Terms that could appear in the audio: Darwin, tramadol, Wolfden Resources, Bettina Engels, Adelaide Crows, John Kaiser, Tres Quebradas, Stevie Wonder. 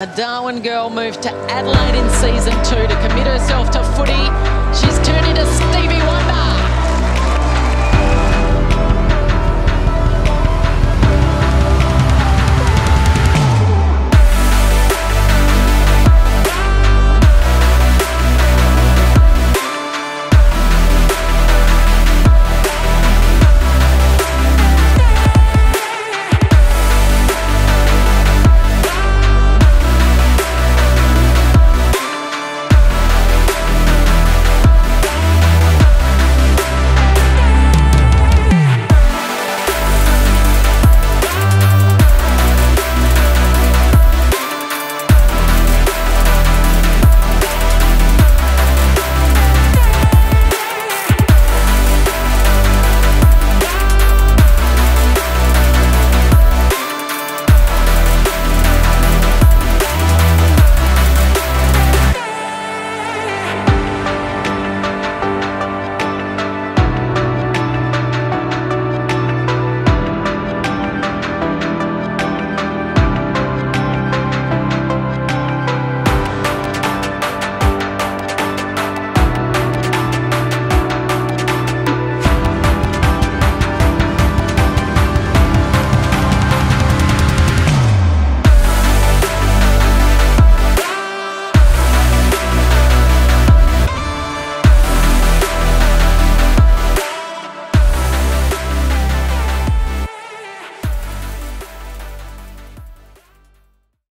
A Darwin girl moved to Adelaide in season 2 to commit herself to footy. She's turned into Stevie Wonder.